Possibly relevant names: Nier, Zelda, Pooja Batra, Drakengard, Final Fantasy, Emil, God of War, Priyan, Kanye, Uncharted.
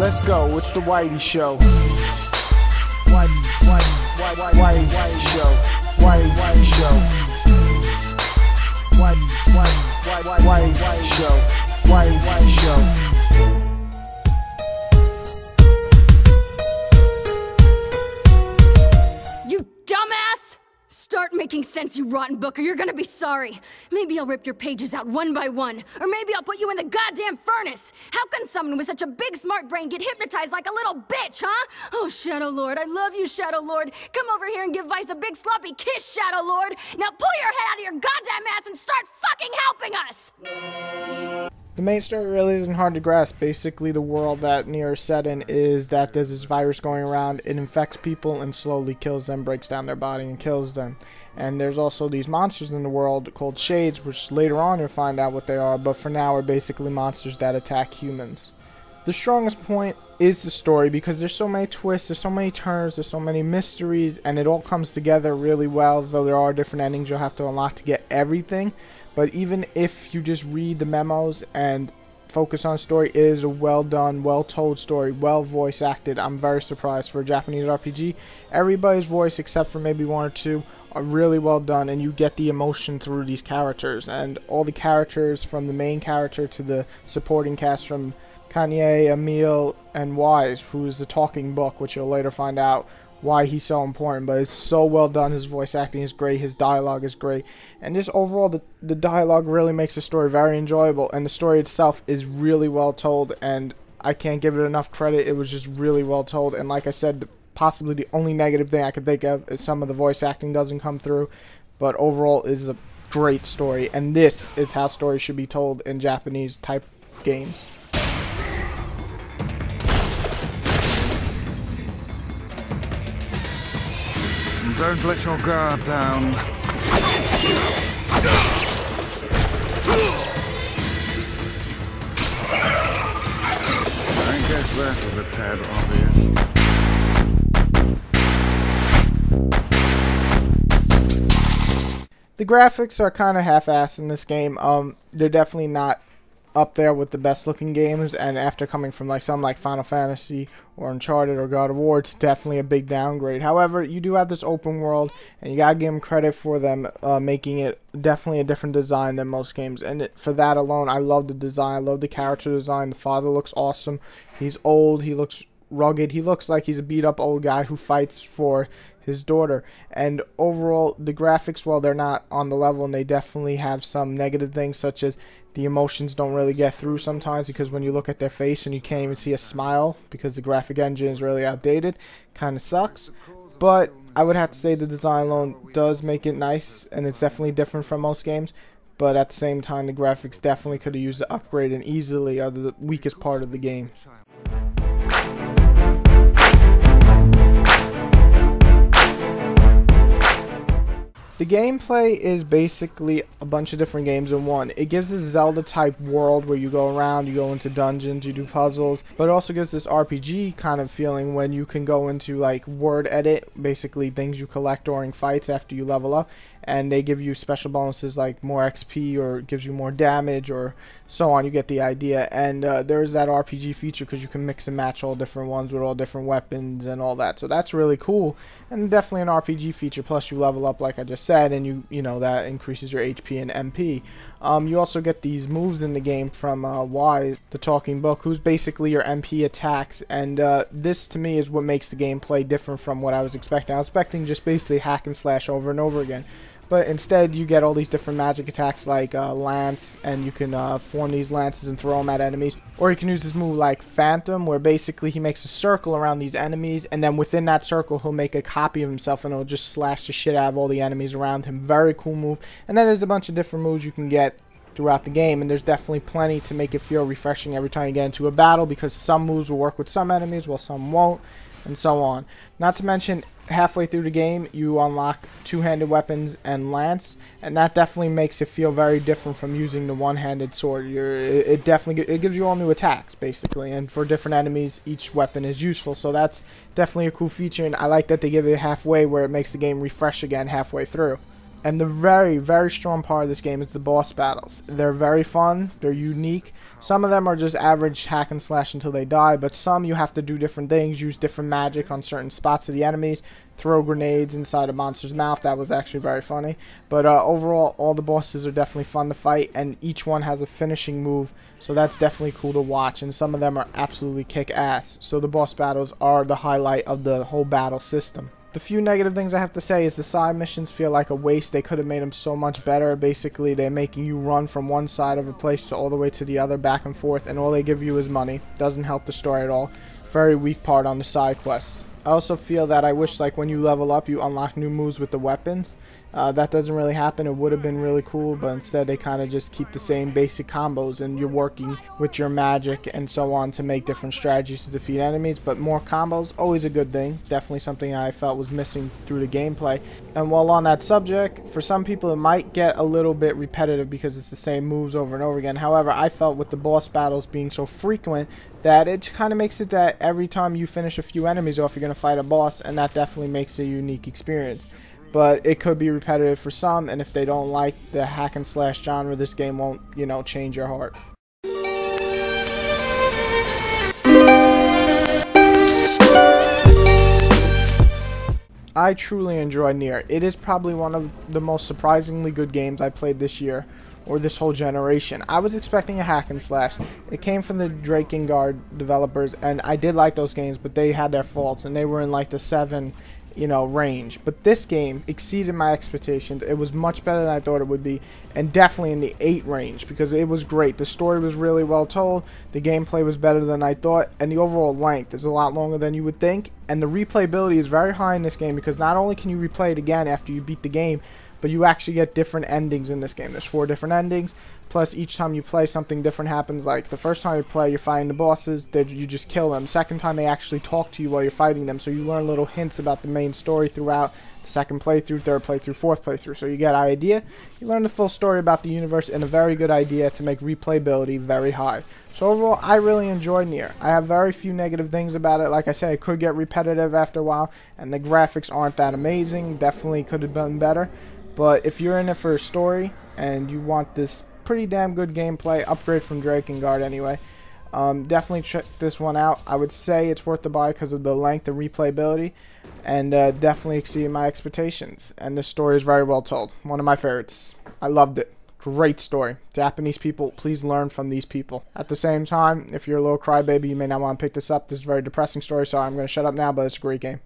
Let's go, it's the Whitey Show. Whitey Show. Start making sense, you rotten book, or you're gonna be sorry. Maybe I'll rip your pages out one by one, or maybe I'll put you in the goddamn furnace. How can someone with such a big smart brain get hypnotized like a little bitch, huh? Oh, Shadow Lord, I love you, Shadow Lord. Come over here and give Vice a big sloppy kiss, Shadow Lord. Now pull your head out of your goddamn ass and start fucking helping us! The main story really isn't hard to grasp. Basically, the world that Nier is set in is that there's this virus going around. It infects people and slowly kills them, breaks down their body and kills them. And there's also these monsters in the world called Shades, which later on you'll find out what they are, but for now are basically monsters that attack humans. The strongest point is the story, because there's so many twists, there's so many turns, there's so many mysteries, and it all comes together really well, though there are different endings you'll have to unlock to get everything. But even if you just read the memos and focus on story, it is a well done, well told story, well voice acted. I'm very surprised for a Japanese RPG. Everybody's voice, except for maybe one or two, are really well done, and you get the emotion through these characters. And all the characters, from the main character to the supporting cast, from Kanye, Emil, and Wise, who is the talking book, which you'll later find out why he's so important, but it's so well done. His voice acting is great, his dialogue is great, and just overall the dialogue really makes the story very enjoyable, and the story itself is really well told, and I can't give it enough credit. It was just really well told, and like I said, possibly the only negative thing I could think of is some of the voice acting doesn't come through, but overall it is a great story, and this is how stories should be told in Japanese type games. Don't let your guard down. I guess that was a tad obvious. The graphics are kind of half-assed in this game. They're definitely not up there with the best looking games, and after coming from like some like Final Fantasy or Uncharted or God of War, it's definitely a big downgrade. However, you do have this open world, and you gotta give them credit for them making it definitely a different design than most games, and for that alone, I love the design, I love the character design. The father looks awesome, he's old, he looks rugged, he looks like he's a beat up old guy who fights for his daughter. And overall, the graphics, while they're not on the level, and they definitely have some negative things, such as the emotions don't really get through sometimes, because when you look at their face and you can't even see a smile because the graphic engine is really outdated, kind of sucks. But I would have to say the design alone does make it nice, and it's definitely different from most games. But at the same time, the graphics definitely could have used the upgrade, and easily are the weakest part of the game. The gameplay is basically a bunch of different games in one. It gives this Zelda type world where you go around, you go into dungeons, you do puzzles, but it also gives this RPG kind of feeling when you can go into like word edit, basically things you collect during fights after you level up, and they give you special bonuses like more XP or gives you more damage or so on. You get the idea. And there's that RPG feature because you can mix and match all different ones with all different weapons and all that, so that's really cool, and definitely an RPG feature. Plus you level up like I just said, and you know that increases your HP and MP. You also get these moves in the game from Wise, the talking book, who's basically your MP attacks, and this to me is what makes the gameplay different from what I was expecting. I was expecting just basically hack and slash over and over again. But instead, you get all these different magic attacks like Lance, and you can form these lances and throw them at enemies. Or you can use this move like Phantom, where basically he makes a circle around these enemies, and then within that circle, he'll make a copy of himself, and he'll just slash the shit out of all the enemies around him. Very cool move. And then there's a bunch of different moves you can get throughout the game, and there's definitely plenty to make it feel refreshing every time you get into a battle, because some moves will work with some enemies, while some won't, and so on. Not to mention, halfway through the game, you unlock two-handed weapons and lance, and that definitely makes it feel very different from using the one-handed sword. It definitely gives you all new attacks, basically, and for different enemies, each weapon is useful, so that's definitely a cool feature, and I like that they give it halfway, where it makes the game refresh again halfway through. And the very, very strong part of this game is the boss battles. They're very fun, they're unique, Some of them are just average hack and slash until they die, but some you have to do different things, use different magic on certain spots of the enemies, throw grenades inside a monster's mouth. That was actually very funny. But overall, all the bosses are definitely fun to fight, and each one has a finishing move, so that's definitely cool to watch, and some of them are absolutely kick-ass, so the boss battles are the highlight of the whole battle system. The few negative things I have to say is the side missions feel like a waste. They could have made them so much better. Basically, they're making you run from one side of a place to all the way to the other, back and forth, and all they give you is money. Doesn't help the story at all. Very weak part on the side quests. I also feel that I wish, like, when you level up, you unlock new moves with the weapons. That doesn't really happen. It would have been really cool, but instead they kind of just keep the same basic combos, and you're working with your magic and so on to make different strategies to defeat enemies. But more combos, always a good thing. Definitely something I felt was missing through the gameplay. And while on that subject, for some people it might get a little bit repetitive because it's the same moves over and over again. However, I felt with the boss battles being so frequent that it kind of makes it that every time you finish a few enemies off, you're going to fight a boss, and that definitely makes a unique experience. But it could be repetitive for some, and if they don't like the hack and slash genre, this game won't, you know, change your heart. I truly enjoy Nier. It is probably one of the most surprisingly good games I played this year, or this whole generation. I was expecting a hack and slash. It came from the Drakengard developers, and I did like those games, but they had their faults, and they were in like the 7, you know, range. But this game exceeded my expectations. It was much better than I thought it would be, and definitely in the 8 range, because it was great. The story was really well told, the gameplay was better than I thought, and the overall length is a lot longer than you would think, and the replayability is very high in this game, because not only can you replay it again after you beat the game, but you actually get different endings in this game. There's 4 different endings, plus each time you play something different happens. Like the first time you play, you're fighting the bosses, then you just kill them. Second time they actually talk to you while you're fighting them, so you learn little hints about the main story throughout the second playthrough, third playthrough, fourth playthrough. So you get an idea, you learn the full story about the universe, and a very good idea to make replayability very high. So overall, I really enjoyed Nier. I have very few negative things about it. Like I said, it could get repetitive after a while, and the graphics aren't that amazing. Definitely could have been better. But if you're in it for a story and you want this pretty damn good gameplay, upgrade from Drakengard anyway, definitely check this one out. I would say it's worth the buy because of the length and replayability, and definitely exceeded my expectations. And this story is very well told. One of my favorites. I loved it. Great story. Japanese people, please learn from these people. At the same time, if you're a little crybaby, you may not want to pick this up. This is a very depressing story, so I'm going to shut up now, but it's a great game.